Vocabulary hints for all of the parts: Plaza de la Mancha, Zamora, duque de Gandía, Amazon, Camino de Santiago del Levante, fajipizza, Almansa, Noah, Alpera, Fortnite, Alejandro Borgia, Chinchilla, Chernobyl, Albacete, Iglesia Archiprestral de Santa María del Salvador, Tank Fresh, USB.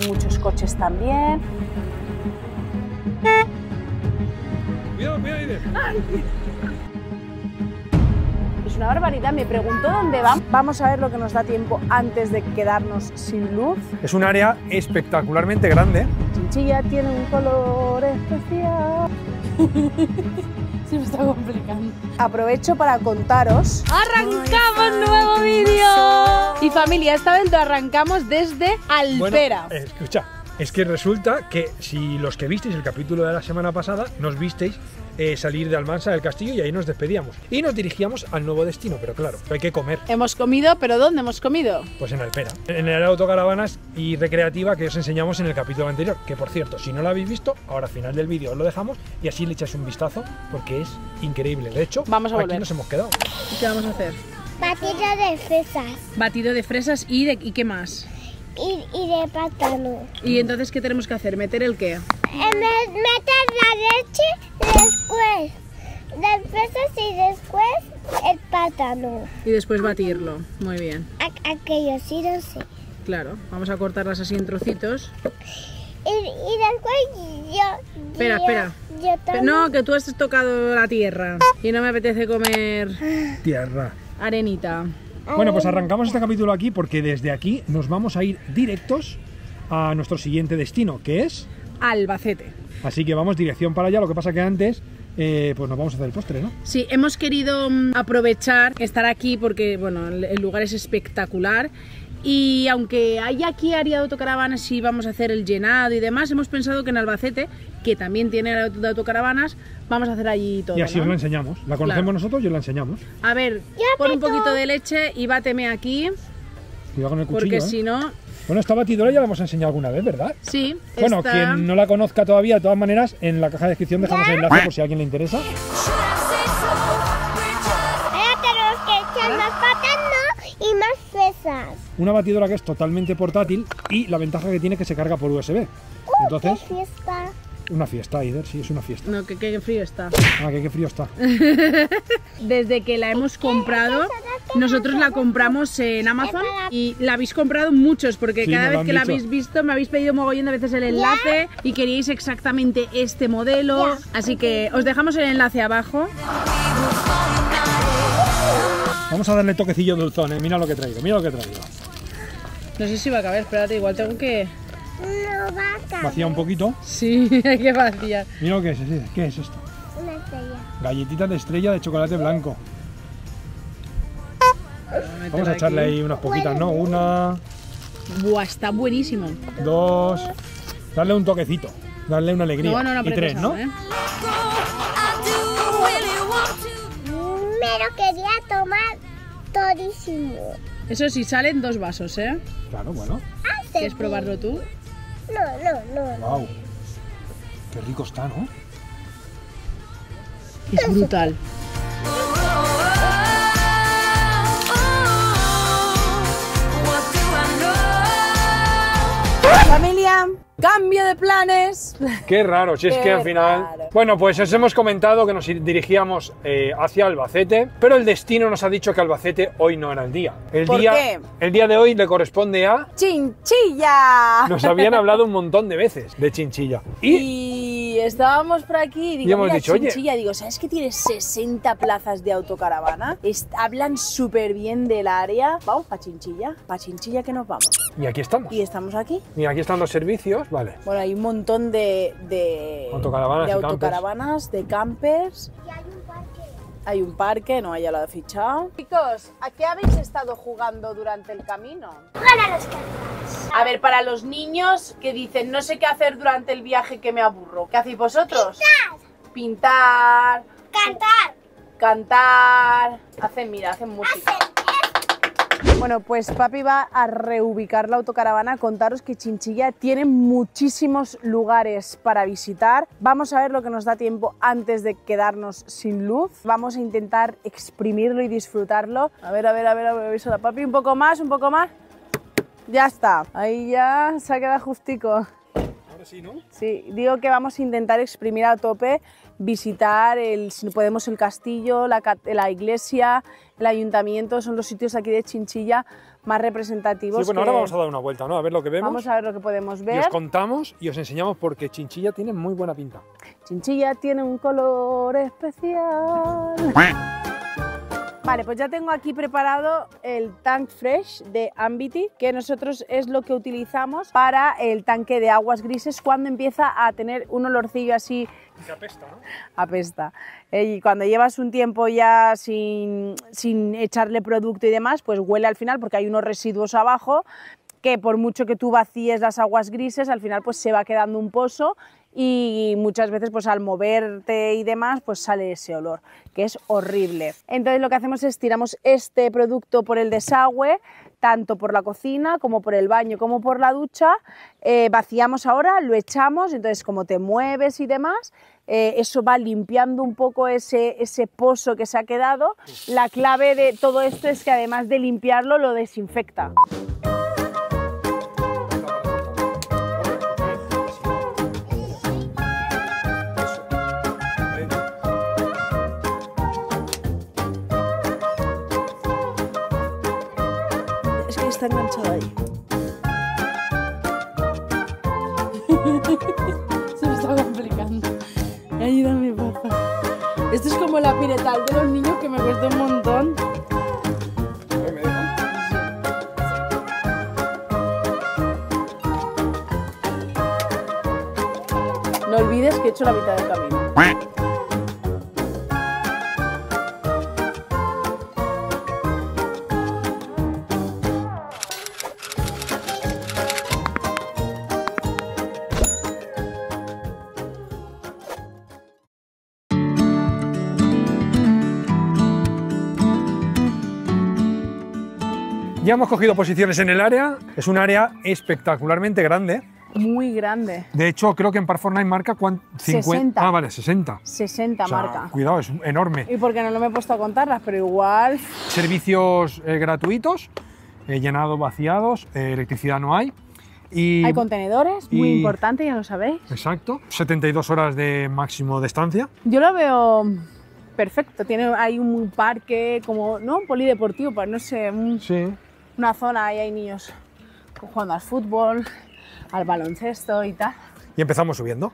Hay muchos coches también. Cuidado, cuidado, Aide. Es una barbaridad, me pregunto dónde va. Vamos a ver lo que nos da tiempo antes de quedarnos sin luz. Es un área espectacularmente grande. Chinchilla tiene un color especial. Se me está complicando. Aprovecho para contaros... ¡Arrancamos nuevo vídeo! Y familia, esta vez lo arrancamos desde Alpera. Bueno, escucha, es que resulta que si los que visteis el capítulo de la semana pasada, nos visteis salir de Almansa del castillo y ahí nos despedíamos. Y nos dirigíamos al nuevo destino, pero claro, hay que comer. Hemos comido, pero ¿dónde hemos comido? Pues en Alpera, en el autocaravanas y recreativa que os enseñamos en el capítulo anterior. Que por cierto, si no lo habéis visto, ahora al final del vídeo os lo dejamos y así le echáis un vistazo porque es increíble. De hecho, vamos a volver. Aquí nos hemos quedado. ¿Y qué vamos a hacer? Batido de fresas. Batido de fresas y ¿qué más? Y de plátano. ¿Y entonces qué tenemos que hacer? ¿Meter el qué? Meter la leche después, las fresas y después el plátano. Y después batirlo, muy bien. Aquello sí, no sé. Claro, vamos a cortarlas así en trocitos. Y después yo... Espera, espera. Yo no, que tú has tocado la tierra y no me apetece comer... Tierra. Arenita. Bueno, pues arrancamos este capítulo aquí porque desde aquí nos vamos a ir directos a nuestro siguiente destino, que es... Albacete. Así que vamos dirección para allá, lo que pasa que antes pues nos vamos a hacer el postre, ¿no? Sí, hemos querido aprovechar estar aquí porque, bueno, el lugar es espectacular. Y aunque hay aquí área de autocaravanas y vamos a hacer el llenado y demás, hemos pensado que en Albacete, que también tiene autocaravanas, vamos a hacer allí todo. Y así, ¿no?, os la enseñamos. La conocemos nosotros y os la enseñamos. A ver, pon un poquito de leche y báteme aquí. Cuidado con el cuchillo, porque si no... Bueno, esta batidora ya la hemos enseñado alguna vez, ¿verdad? Sí. Bueno, esta... quien no la conozca todavía, de todas maneras, en la caja de descripción dejamos el enlace por si a alguien le interesa. Una batidora que es totalmente portátil y la ventaja que tiene es que se carga por USB. Entonces, ¡qué fiesta! Una fiesta, Aider, sí, es una fiesta. No, que qué frío está. Ah, que qué frío está. Desde que la hemos comprado, nosotros la compramos en Amazon y la habéis comprado muchos porque sí, cada vez que la habéis visto me habéis pedido mogollón de veces el enlace y queríais exactamente este modelo. Así que os dejamos el enlace abajo. Vamos a darle toquecillo dulzón, ¿eh? Mira lo que he traído, mira lo que he traído. No sé si va a caber, espérate, igual tengo que... No va a caber. Vacía un poquito. Sí, hay que vaciar. Mira lo que es, ¿qué es esto? Una estrella. Galletitas de estrella de chocolate blanco. Vamos a echarle ahí unas poquitas, ¿no? Una... Buah, está buenísimo. Dos... Darle un toquecito, darle una alegría. No, no, no, y tres, ¿no? ¿Eh? Pero quería tomar todísimo. Eso sí, salen dos vasos, ¿eh? Claro, bueno. ¿Quieres probarlo tú? No, no, no. Wow. Qué rico está, ¿no? Es brutal. Familia, cambio de planes. Qué raro, si es que al final... Raro. Bueno, pues os hemos comentado que nos dirigíamos hacia Albacete, pero el destino nos ha dicho que Albacete hoy no era el día. ¿Por qué? El día de hoy le corresponde a... ¡Chinchilla! Nos habían hablado un montón de veces de Chinchilla. Y estábamos por aquí y hemos dicho, Chinchilla, oye, digo, ¿sabes que tiene 60 plazas de autocaravana? Hablan súper bien del área. Vamos para Chinchilla que nos vamos. Y aquí estamos. Y estamos aquí. Y aquí están los servicios, vale. Bueno, hay un montón de autocaravanas, de campers. Y hay un parque. Hay un parque, no, ya lo he fichado. Chicos, ¿a qué habéis estado jugando durante el camino? Para los campers. A ver, para los niños que dicen, no sé qué hacer durante el viaje que me aburro. ¿Qué hacéis vosotros? Pintar. Pintar. Cantar. Cantar. Hacen, mira, hacen música. Bueno, pues papi va a reubicar la autocaravana. Contaros que Chinchilla tiene muchísimos lugares para visitar. Vamos a ver lo que nos da tiempo antes de quedarnos sin luz. Vamos a intentar exprimirlo y disfrutarlo. A ver, avísala, papi, un poco más. Ya está. Ahí ya se ha quedado justico. Ahora sí, ¿no? Sí, digo que vamos a intentar exprimir a tope, visitar, si podemos, el castillo, la iglesia, el ayuntamiento, son los sitios aquí de Chinchilla más representativos. Sí, bueno, ahora vamos a dar una vuelta, ¿no? A ver lo que vemos. Vamos a ver lo que podemos ver. Y os contamos y os enseñamos porque Chinchilla tiene muy buena pinta. Chinchilla tiene un color especial. Vale, pues ya tengo aquí preparado el Tank Fresh de Ambiti, que nosotros es lo que utilizamos para el tanque de aguas grises cuando empieza a tener un olorcillo así... Que apesta, ¿no? Apesta. Y cuando llevas un tiempo ya sin echarle producto y demás, pues huele al final porque hay unos residuos abajo que por mucho que tú vacíes las aguas grises, al final pues se va quedando un pozo y muchas veces pues al moverte y demás pues sale ese olor, que es horrible. Entonces lo que hacemos es tiramos este producto por el desagüe, tanto por la cocina como por el baño como por la ducha, vaciamos ahora, lo echamos, entonces como te mueves y demás, eso va limpiando un poco ese pozo que se ha quedado. La clave de todo esto es que además de limpiarlo lo desinfecta. Está enganchado ahí. Se me está complicando. Ayúdame, papá. Esto es como la piretal de los niños que me cuesta un montón. No olvides que he hecho la mitad del camino. Ya hemos cogido posiciones en el área, es un área espectacularmente grande. Muy grande. De hecho, creo que en Par Fortnite marca 50. Ah, vale, 60. 60 o sea, marca. Cuidado, es enorme. Y porque no lo me he puesto a contarlas, pero igual... Servicios gratuitos, llenado, vaciados, electricidad no hay. Y, hay contenedores, muy importante, ya lo sabéis. Exacto, 72 horas de máximo de estancia. Yo lo veo... perfecto, hay un parque como, ¿no? Un polideportivo, no sé, sí. Una zona, ahí hay niños jugando al fútbol, al baloncesto y tal. Y empezamos subiendo.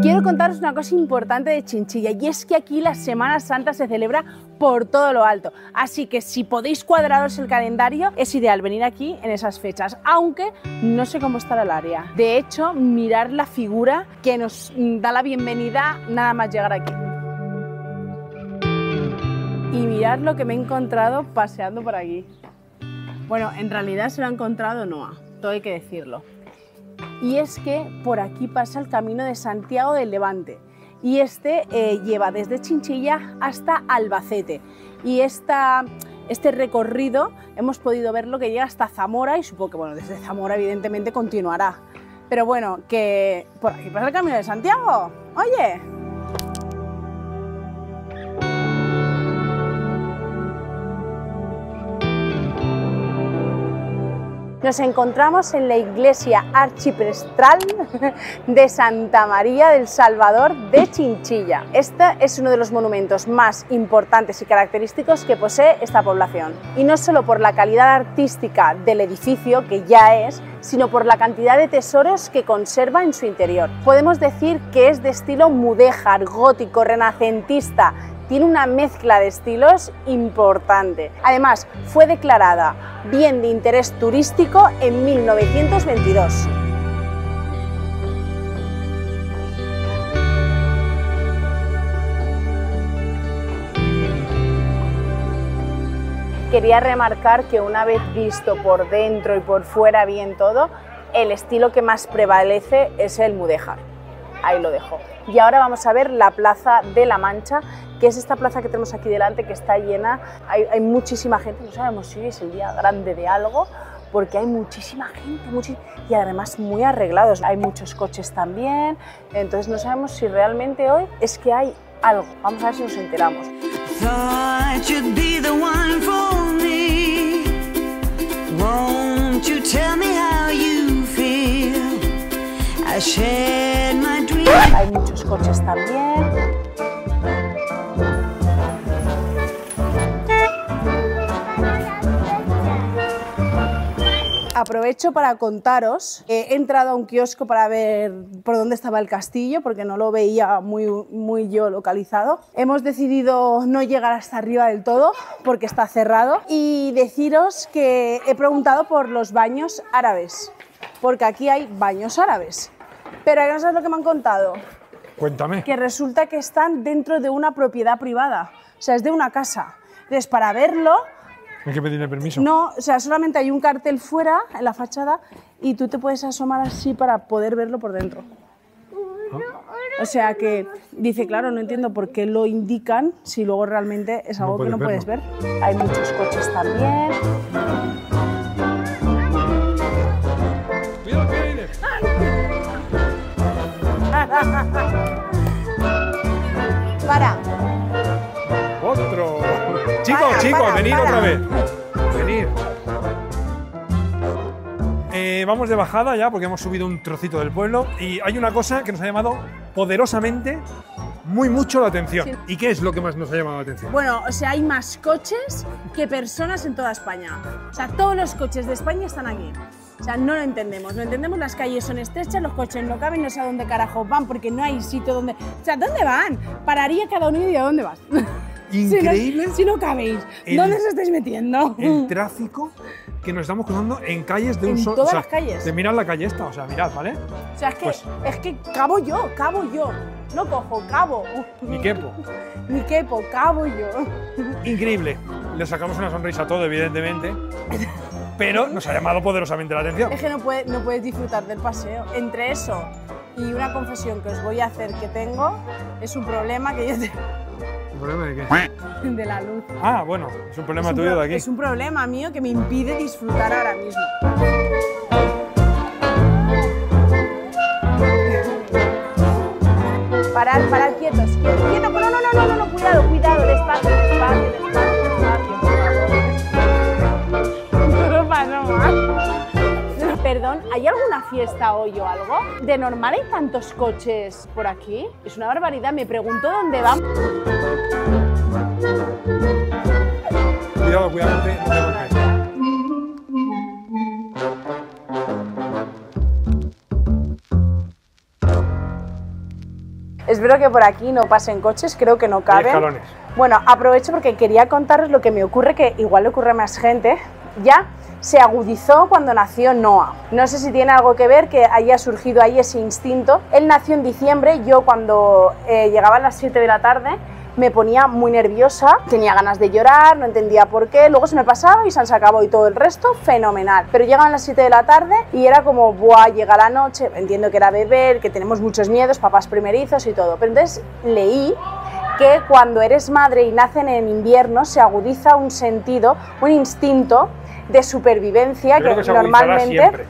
Quiero contaros una cosa importante de Chinchilla, y es que aquí la Semana Santa se celebra por todo lo alto. Así que si podéis cuadraros el calendario, es ideal venir aquí en esas fechas, aunque no sé cómo estará el área. De hecho, mirar la figura que nos da la bienvenida nada más llegar aquí. Y mirad lo que me he encontrado paseando por aquí. Bueno, en realidad se lo ha encontrado Noah, todo hay que decirlo. Y es que por aquí pasa el Camino de Santiago del Levante y este lleva desde Chinchilla hasta Albacete y este recorrido hemos podido verlo que llega hasta Zamora y supongo que bueno, desde Zamora evidentemente continuará, pero bueno, que por aquí pasa el Camino de Santiago, oye. Nos encontramos en la Iglesia Archiprestral de Santa María del Salvador de Chinchilla. Este es uno de los monumentos más importantes y característicos que posee esta población. Y no solo por la calidad artística del edificio, que ya es, sino por la cantidad de tesoros que conserva en su interior. Podemos decir que es de estilo mudéjar, gótico, renacentista. Tiene una mezcla de estilos importante. Además, fue declarada Bien de Interés Turístico en 1922. Quería remarcar que una vez visto por dentro y por fuera bien todo, el estilo que más prevalece es el mudéjar. Ahí lo dejo. Y ahora vamos a ver la Plaza de la Mancha, que es esta plaza que tenemos aquí delante, que está llena, hay muchísima gente, no sabemos si es el día grande de algo, porque hay muchísima gente y además muy arreglados, hay muchos coches también, entonces no sabemos si realmente hoy es que hay algo, vamos a ver si nos enteramos. Hay muchos coches también. Aprovecho para contaros, he entrado a un kiosco para ver por dónde estaba el castillo, porque no lo veía muy yo localizado. Hemos decidido no llegar hasta arriba del todo, porque está cerrado. Y deciros que he preguntado por los baños árabes, porque aquí hay baños árabes. Pero ahora sabes lo que me han contado. Cuéntame. Que resulta que están dentro de una propiedad privada, o sea, es de una casa. Entonces, para verlo... ¿Hay que pedirle permiso? No, o sea, solamente hay un cartel fuera, en la fachada, y tú te puedes asomar así para poder verlo por dentro. O sea que, dice, claro, no entiendo por qué lo indican si luego realmente es algo que no puedes ver. Hay muchos coches también. ¡Mira lo que viene! ¡Para! ¡Otro! Chicos, venid otra vez. Venid. Vamos de bajada ya porque hemos subido un trocito del pueblo y hay una cosa que nos ha llamado poderosamente mucho la atención. Sí. ¿Y qué es lo que más nos ha llamado la atención? Bueno, o sea, hay más coches que personas en toda España. O sea, todos los coches de España están aquí. O sea, no lo entendemos, las calles son estrechas, los coches no caben, no sé a dónde carajo van porque no hay sitio donde... O sea, ¿dónde van? Pararía cada uno y diría, ¿dónde vas? Increíble. Si no cabéis, ¿dónde os estáis metiendo? El tráfico que nos estamos cruzando en calles de un solo... todas las calles. De mirar la calle esta, o sea, mirad, ¿vale? O sea, es que cabo yo. No cojo, cabo. Ni quepo, cabo yo. Increíble. Le sacamos una sonrisa a todo, evidentemente. Pero nos ha llamado poderosamente la atención. Es que no puedes disfrutar del paseo. Entre eso y una confesión que os voy a hacer que tengo, es un problema que yo tengo. ¿Un problema de qué? De la luz. Ah, bueno, es un problema tuyo de aquí. Es un problema mío que me impide disfrutar ahora mismo. Parad, quietos. No, cuidado, despacio. No pasa nada. Perdón, ¿hay alguna fiesta hoy o algo? ¿De normal hay tantos coches por aquí? Es una barbaridad, me pregunto dónde van. Cuidado, Espero que por aquí no pasen coches, creo que no caben. Hay escalones. Bueno, aprovecho porque quería contaros lo que me ocurre, que igual le ocurre a más gente. Ya se agudizó cuando nació Noah. No sé si tiene algo que ver que haya surgido ahí ese instinto. Él nació en diciembre, yo cuando llegaba a las 7 de la tarde me ponía muy nerviosa, tenía ganas de llorar, no entendía por qué, luego se me pasaba y se acabó y todo el resto, fenomenal. Pero llegaban las 7 de la tarde y era como, buah, llega la noche, entiendo que era beber, que tenemos muchos miedos, papás primerizos y todo. Pero entonces leí que cuando eres madre y nacen en invierno se agudiza un sentido, un instinto de supervivencia que normalmente,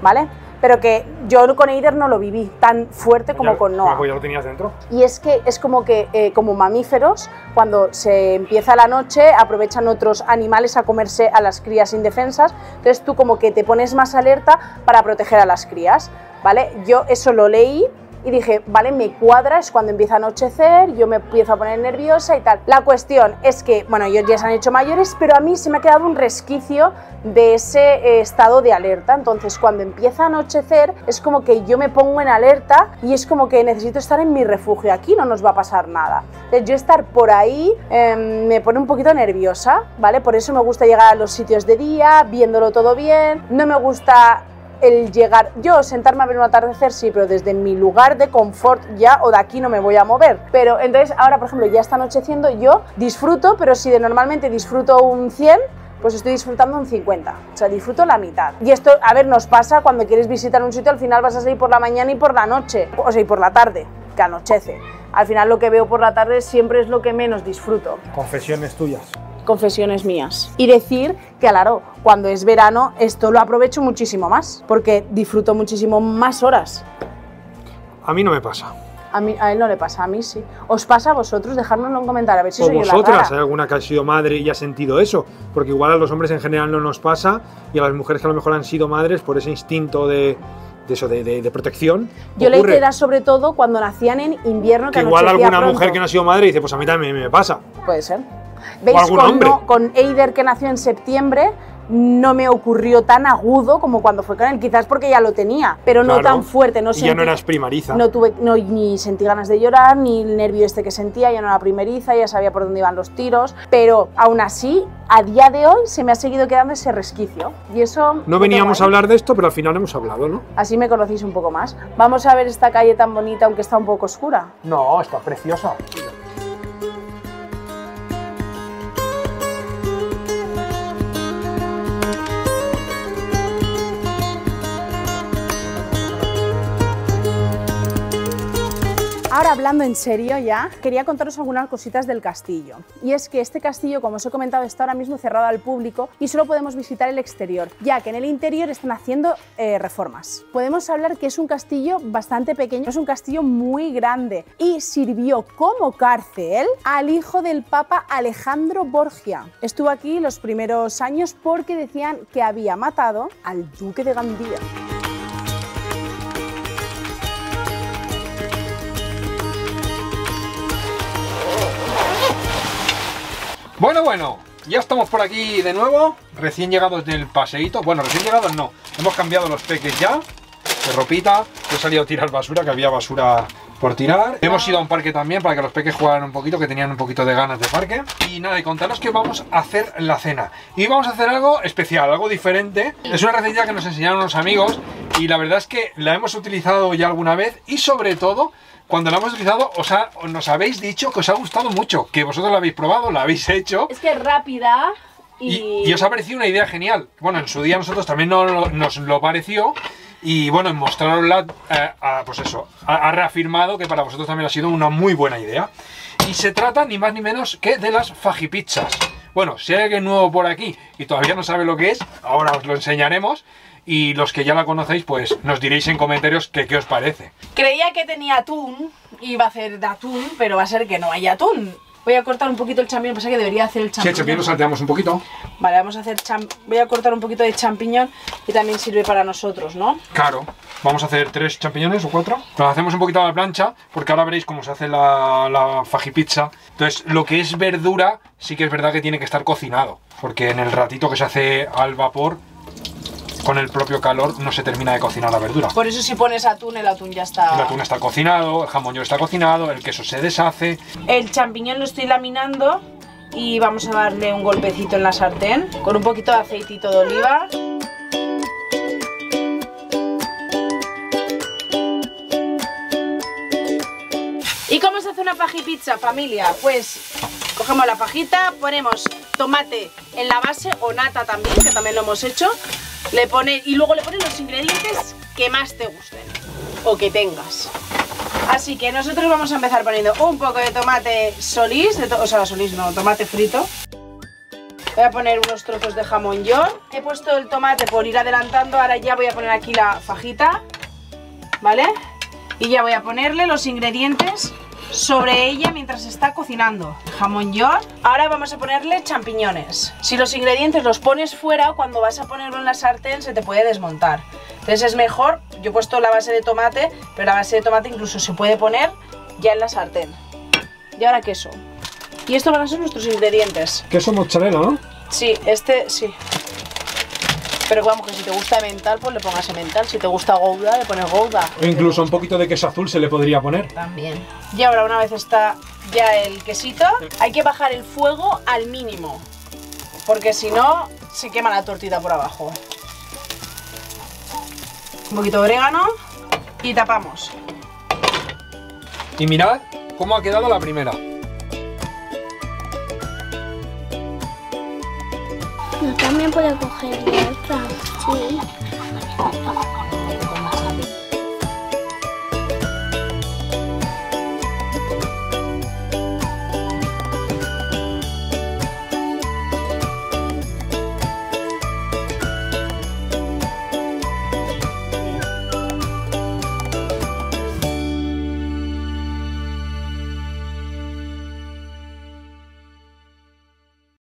¿vale? Pero que yo con Eider no lo viví tan fuerte como con Noah. ¿Ya lo tenías dentro? Y es que es como que como mamíferos, cuando se empieza la noche aprovechan otros animales a comerse a las crías indefensas, entonces tú como que te pones más alerta para proteger a las crías, ¿vale? Yo eso lo leí y dije, vale, me cuadra, es cuando empieza a anochecer, yo me empiezo a poner nerviosa y tal. La cuestión es que, bueno, ellos ya se han hecho mayores, pero a mí se me ha quedado un resquicio de ese estado de alerta. Entonces, cuando empieza a anochecer, es como que yo me pongo en alerta y es como que necesito estar en mi refugio, aquí no nos va a pasar nada. Entonces, yo estar por ahí me pone un poquito nerviosa, ¿vale? Por eso me gusta llegar a los sitios de día, viéndolo todo bien, no me gusta... el llegar, yo sentarme a ver un atardecer sí, pero desde mi lugar de confort ya o de aquí no me voy a mover. Pero entonces ahora, por ejemplo, ya está anocheciendo, yo disfruto, pero si de normalmente disfruto un 100, pues estoy disfrutando un 50, o sea, disfruto la mitad. Y esto, a ver, nos pasa cuando quieres visitar un sitio, al final vas a salir por la mañana y por la noche, o sea, y por la tarde, que anochece. Al final lo que veo por la tarde siempre es lo que menos disfruto. Confesiones tuyas. Confesiones mías. Y decir que, claro, cuando es verano esto lo aprovecho muchísimo más, porque disfruto muchísimo más horas. A mí no me pasa. A él no le pasa, a mí sí. ¿Os pasa a vosotros? Dejárnoslo en comentario, a ver si soy yo la rara. ¿O vosotras? ¿Hay alguna que ha sido madre y ha sentido eso? Porque igual a los hombres en general no nos pasa, y a las mujeres que a lo mejor han sido madres por ese instinto de protección. Yo le queda sobre todo cuando nacían en invierno. Que igual alguna mujer que no ha sido madre dice, pues a mí también me pasa. Puede ser. ¿Veis? Con Eider, que nació en septiembre, no me ocurrió tan agudo como cuando fue con él, quizás porque ya lo tenía, pero no tan fuerte. No sentí, ya no eras primeriza. No tuve, ni sentí ganas de llorar, ni el nervio este que sentía, ya no era primeriza, ya sabía por dónde iban los tiros, pero aún así, a día de hoy se me ha seguido quedando ese resquicio. Y eso... No veníamos a hablar de esto, pero al final hemos hablado, ¿no? Así me conocéis un poco más. Vamos a ver esta calle tan bonita, aunque está un poco oscura. No, está preciosa. Ahora, hablando en serio ya, quería contaros algunas cositas del castillo. Y es que este castillo, como os he comentado, está ahora mismo cerrado al público y solo podemos visitar el exterior, ya que en el interior están haciendo reformas. Podemos hablar que es un castillo bastante pequeño, es un castillo muy grande y sirvió como cárcel al hijo del Papa Alejandro Borgia. Estuvo aquí los primeros años porque decían que había matado al duque de Gandía. Bueno, bueno, ya estamos por aquí de nuevo, recién llegados del paseíto. Bueno, recién llegados no, hemos cambiado los peques ya, de ropita. He salido a tirar basura, que había basura por tirar. Hemos ido a un parque también para que los peques jugaran un poquito, que tenían un poquito de ganas de parque. Y nada, y contaros que vamos a hacer la cena. Y vamos a hacer algo especial, algo diferente. Es una receta que nos enseñaron unos amigos y la verdad es que la hemos utilizado ya alguna vez y sobre todo... Cuando la hemos utilizado, nos habéis dicho que os ha gustado mucho, que vosotros la habéis probado, la habéis hecho. Es que es rápida y os ha parecido una idea genial. Bueno, en su día a nosotros también nos lo pareció y bueno, mostrarosla, pues eso, ha reafirmado que para vosotros también ha sido una muy buena idea. Y se trata ni más ni menos que de las fajipizzas. Bueno, si hay alguien nuevo por aquí y todavía no sabe lo que es, ahora os lo enseñaremos. Y los que ya la conocéis, pues nos diréis en comentarios qué os parece. Creía que tenía atún, iba a hacer de atún, pero va a ser que no haya atún. Voy a cortar un poquito el champiñón, pasa que debería hacer el champiñón. Sí, lo salteamos un poquito. Vale, vamos a hacer voy a cortar un poquito de champiñón, que también sirve para nosotros, ¿no? Claro, vamos a hacer 3 champiñones o 4. Los hacemos un poquito a la plancha, porque ahora veréis cómo se hace la fajipizza. Entonces, lo que es verdura, sí que es verdad que tiene que estar cocinado, porque en el ratito que se hace al vapor, con el propio calor no se termina de cocinar la verdura. Por eso si pones atún, el atún ya está... El atún está cocinado, el jamón ya está cocinado, el queso se deshace. El champiñón lo estoy laminando y vamos a darle un golpecito en la sartén con un poquito de aceitito de oliva. ¿Y cómo se hace una fajipizza, familia? Pues cogemos la fajita, ponemos tomate en la base o nata también, que también lo hemos hecho. Y luego le pones los ingredientes que más te gusten o que tengas. Así que nosotros vamos a empezar poniendo un poco de tomate solís, tomate frito. Voy a poner unos trozos de jamón york. He puesto el tomate por ir adelantando, ahora ya voy a poner aquí la fajita, ¿vale? Y ya voy a ponerle los ingredientes sobre ella mientras se está cocinando. Jamón york. Ahora vamos a ponerle champiñones. Si los ingredientes los pones fuera, cuando vas a ponerlo en la sartén se te puede desmontar. Entonces es mejor, yo he puesto la base de tomate, pero la base de tomate incluso se puede poner ya en la sartén. Y ahora queso. Y estos van a ser nuestros ingredientes. Queso mozzarella, ¿no? Sí, este sí. Pero vamos, que si te gusta emmental, pues le pongas emmental. Si te gusta gouda, le pones gouda. O incluso un poquito de queso azul se le podría poner. También. Y ahora, una vez está ya el quesito, hay que bajar el fuego al mínimo. Porque si no, se quema la tortita por abajo. Un poquito de orégano y tapamos. Y mirad cómo ha quedado la primera. Yo también puedo coger otra, sí.